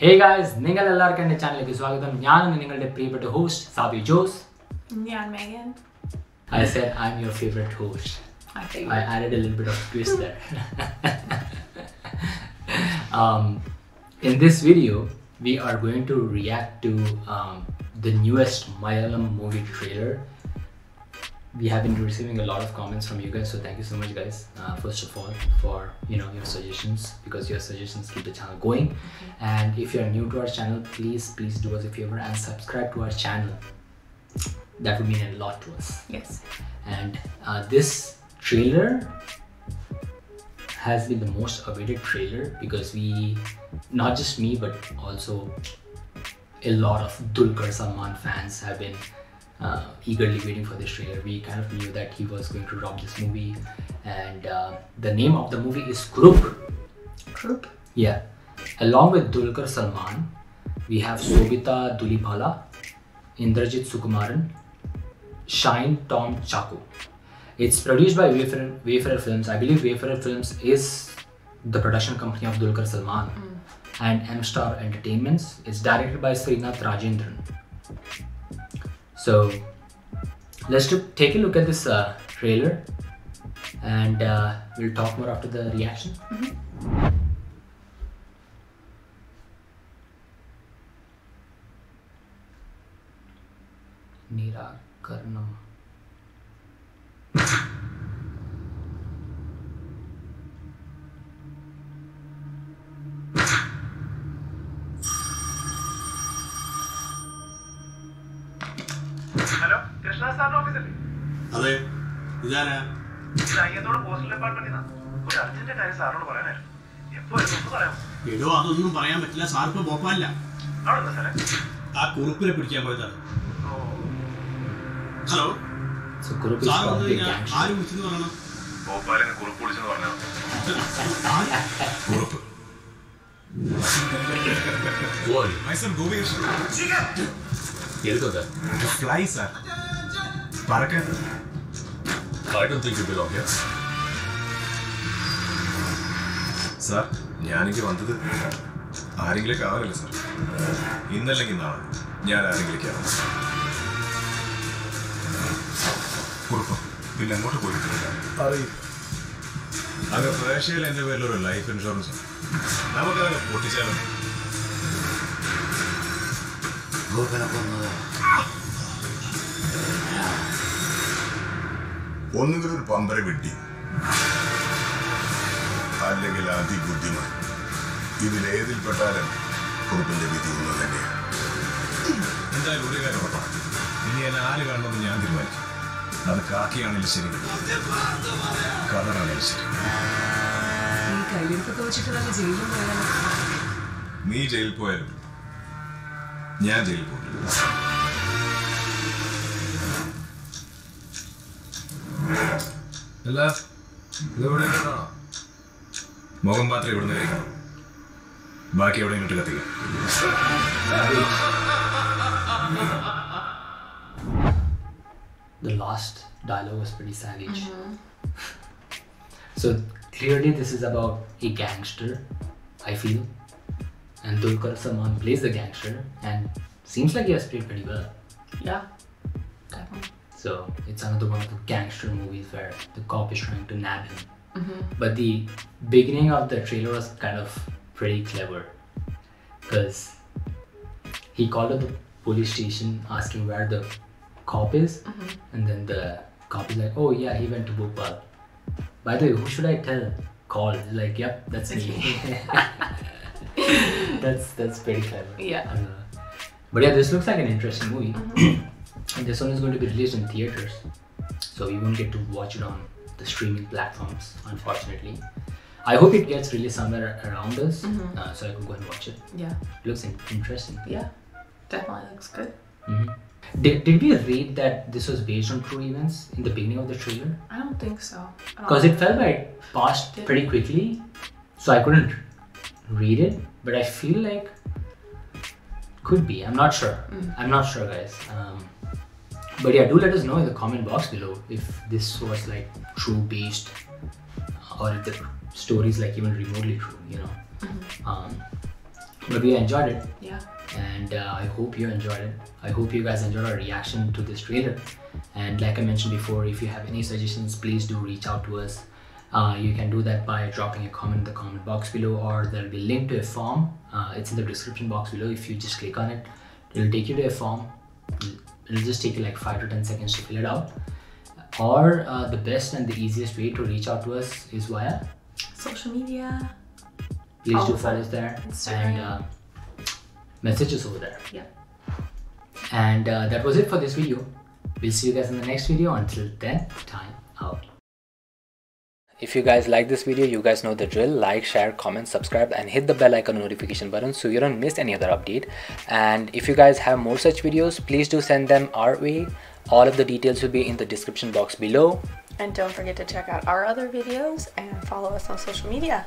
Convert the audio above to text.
Hey guys, Ningal Alarkand channel ku swagatham. Njan ningalude favorite host Sabi Joes. Njan Megan. I said I'm your favorite host. I added a little bit of twist there. In this video, we are going to react to the newest Malayalam movie trailer. We have been receiving a lot of comments from you guys, so thank you so much guys, first of all, for your suggestions, because your suggestions keep the channel going. And if you are new to our channel, please do us a favor and subscribe to our channel. That would mean a lot to us. Yes. And this trailer has been the most awaited trailer, because we, not just me but also a lot of Dulquer Salmaan fans have been eagerly waiting for this trailer. We kind of knew that he was going to drop this movie, and the name of the movie is Kurup. Kurup? Yeah. Along with Dulquer Salmaan, we have Sobita Dulipala, Indrajit Sukumaran, Shine Tom Chaku. It's produced by Wayfarer Films. I believe Wayfarer Films is the production company of Dulquer Salmaan, and M-Star Entertainments. It's directed by Srinath Rajendran. So let's take a look at this trailer, and we'll talk more after the reaction. Nirakarnam. Hello, is that I thought postal department. Hello. So Kurup is I don't think you belong here. Sir, I'm going to go to the house. I'm going to go to the house. I'm going to go to the house. Only little Pamper with D. I like a lady good dinner. You will aid the Pataran, open the video another day. And I would have a part. In an alley under the Yandy White, another khaki on the city. Color on the city. I didn't go to the Me jail poem. Yandy poem. Hello? Hello? Hello? Hello? Hello? Hello? Hello? Hello? Hello? Hello? Hello? The last dialogue was pretty savage. So clearly this is about a gangster, I feel. And Dulquer Salmaan plays the gangster, and seems like he has played pretty well. Yeah. So it's another one of the gangster movies where the cop is trying to nab him. But the beginning of the trailer was kind of pretty clever, because he called up the police station asking where the cop is, and then the cop is like, oh yeah, he went to Bhopal. By the way, who should I tell? Call. He's like, yep, that's me. that's pretty clever. Yeah. But yeah, this looks like an interesting movie. And this one is going to be released in theaters, so we won't get to watch it on the streaming platforms, unfortunately. I hope it gets released somewhere around us, so I can go and watch it. Yeah. It looks interesting. Yeah, definitely looks good. Did we read that this was based on true events in the beginning of the trailer? I don't think so. Because it felt like it passed pretty quickly, so I couldn't read it, but I feel like could be. I'm not sure. I'm not sure, guys. But yeah, do let us know in the comment box below if this was like true based, or if the story is like even remotely true, you know. But we enjoyed it. Yeah. And I hope you enjoyed it. I hope you guys enjoyed our reaction to this trailer. And like I mentioned before, if you have any suggestions, please do reach out to us. You can do that by dropping a comment in the comment box below, or there'll be a link to a form. It's in the description box below. If you just click on it, it'll take you to a form. It'll just take you like 5 to 10 seconds to fill it out. Or the best and the easiest way to reach out to us is via social media. Please do follow us there. Instagram. And message us over there. Yeah. And that was it for this video. We'll see you guys in the next video. Until then, time out. If you guys like this video, you guys know the drill. Like, share, comment, subscribe, and hit the bell icon notification button so you don't miss any other update. And if you guys have more such videos, please do send them our way. All of the details will be in the description box below. And don't forget to check out our other videos and follow us on social media.